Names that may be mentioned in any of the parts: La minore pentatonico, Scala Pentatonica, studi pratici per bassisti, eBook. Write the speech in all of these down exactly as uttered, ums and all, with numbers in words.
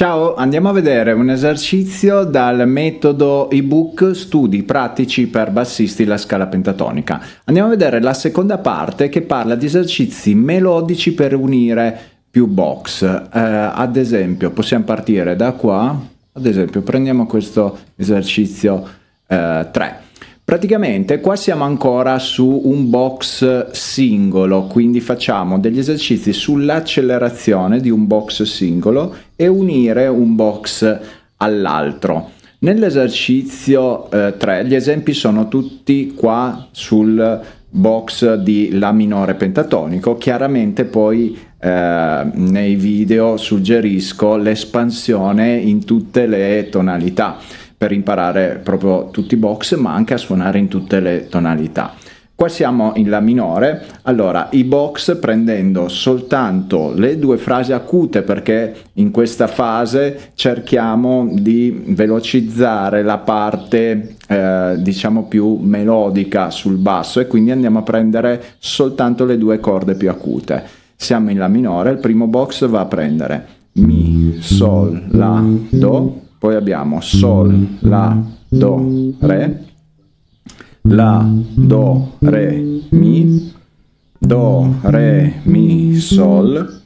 Ciao, andiamo a vedere un esercizio dal metodo ebook Studi pratici per bassisti la scala pentatonica. Andiamo a vedere la seconda parte che parla di esercizi melodici per unire più box. Eh, ad esempio, possiamo partire da qua. Ad esempio, prendiamo questo esercizio eh, tre. Praticamente qua siamo ancora su un box singolo, quindi facciamo degli esercizi sull'accelerazione di un box singolo e unire un box all'altro. Nell'esercizio eh, tre gli esempi sono tutti qua sul box di La minore pentatonico. Chiaramente poi eh, nei video suggerisco l'espansione in tutte le tonalità, per imparare proprio tutti i box ma anche a suonare in tutte le tonalità. Qua siamo in La minore, allora i box prendendo soltanto le due frasi acute, perché in questa fase cerchiamo di velocizzare la parte eh, diciamo più melodica sul basso, e quindi andiamo a prendere soltanto le due corde più acute. Siamo in La minore, il primo box va a prendere Mi, Sol, La, Do. Poi abbiamo Sol, La, Do, Re, La, Do, Re, Mi, Do, Re, Mi, Sol,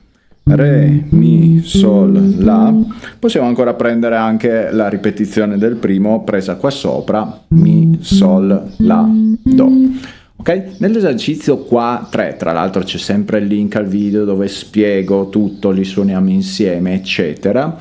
Re, Mi, Sol, La. Possiamo ancora prendere anche la ripetizione del primo presa qua sopra, Mi, Sol, La, Do. Okay? Nell'esercizio qua tre, tra l'altro c'è sempre il link al video dove spiego tutto, li suoniamo insieme, eccetera.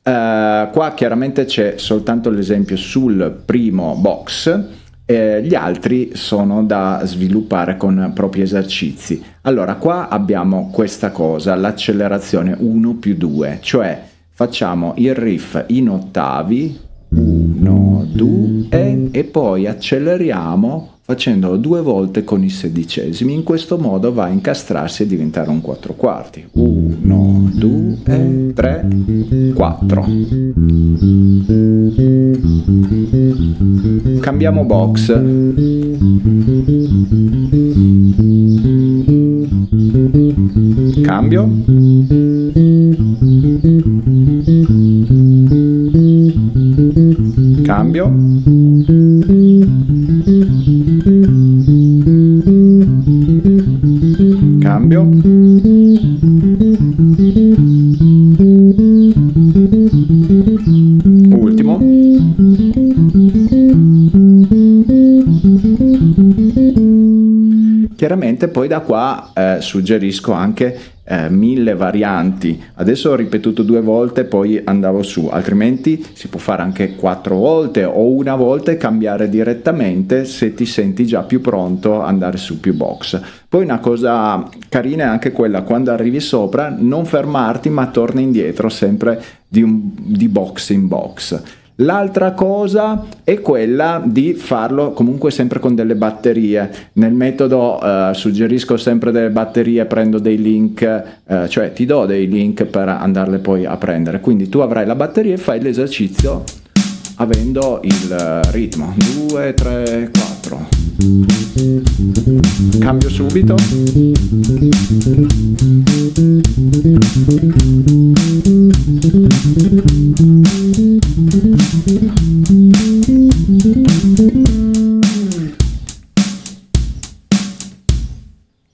Uh, qua chiaramente c'è soltanto l'esempio sul primo box, eh, gli altri sono da sviluppare con propri esercizi. Allora qua abbiamo questa cosa, l'accelerazione uno più due, cioè facciamo il riff in ottavi uno, due e poi acceleriamo facendolo due volte con i sedicesimi. In questo modo va a incastrarsi e diventare un quattro quarti. uno, due, tre, quattro. Cambiamo box. Cambio. Cambio. Cambio. Ultimo. Chiaramente poi da qua eh, suggerisco anche eh, mille varianti. Adesso ho ripetuto due volte, poi andavo su, altrimenti si può fare anche quattro volte o una volta e cambiare direttamente se ti senti già più pronto ad andare su più box. Poi una cosa carina è anche quella, quando arrivi sopra non fermarti ma torni indietro sempre di, un, di box in box. L'altra cosa è quella di farlo comunque sempre con delle batterie. Nel metodo eh, suggerisco sempre delle batterie, prendo dei link, eh, cioè ti do dei link per andarle poi a prendere. Quindi tu avrai la batteria e fai l'esercizio avendo il ritmo. due, tre, quattro. Cambio subito.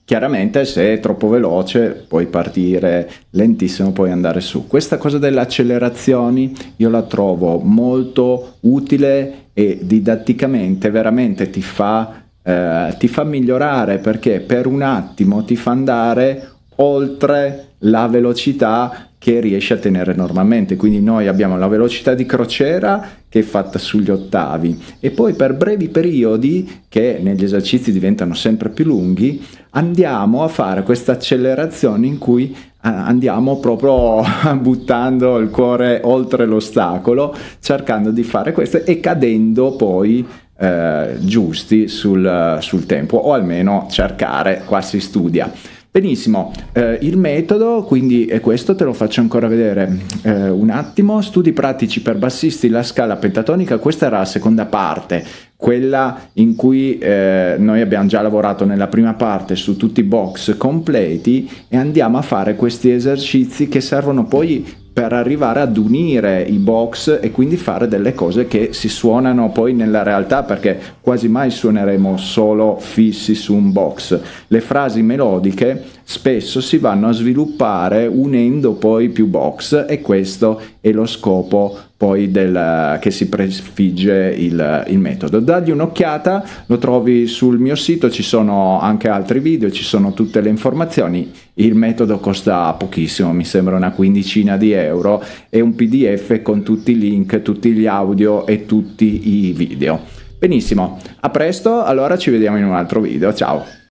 Chiaramente se è troppo veloce puoi partire lentissimo, puoi andare su. Questa cosa delle accelerazioni io la trovo molto utile e didatticamente veramente ti fa, eh, ti fa migliorare, perché per un attimo ti fa andare oltre la velocità che riesci a tenere normalmente. Quindi noi abbiamo la velocità di crociera che è fatta sugli ottavi, e poi per brevi periodi, che negli esercizi diventano sempre più lunghi, andiamo a fare questa accelerazione in cui andiamo proprio buttando il cuore oltre l'ostacolo, cercando di fare questo e cadendo poi eh, giusti sul, sul tempo, o almeno cercare, qua si studia. Benissimo, eh, il metodo quindi è questo, te lo faccio ancora vedere eh, un attimo. Studi pratici per bassisti la scala pentatonica, questa era la seconda parte, quella in cui eh, noi abbiamo già lavorato nella prima parte su tutti i box completi, e andiamo a fare questi esercizi che servono poi per arrivare ad unire i box e quindi fare delle cose che si suonano poi nella realtà, perché quasi mai suoneremo solo fissi su un box. Le frasi melodiche spesso si vanno a sviluppare unendo poi più box, e questo è lo scopo poi del, che si prefigge il, il metodo. Dagli un'occhiata, lo trovi sul mio sito, ci sono anche altri video, ci sono tutte le informazioni. Il metodo costa pochissimo, mi sembra una quindicina di euro, e un P D F con tutti i link, tutti gli audio e tutti i video. Benissimo, a presto, allora ci vediamo in un altro video, ciao!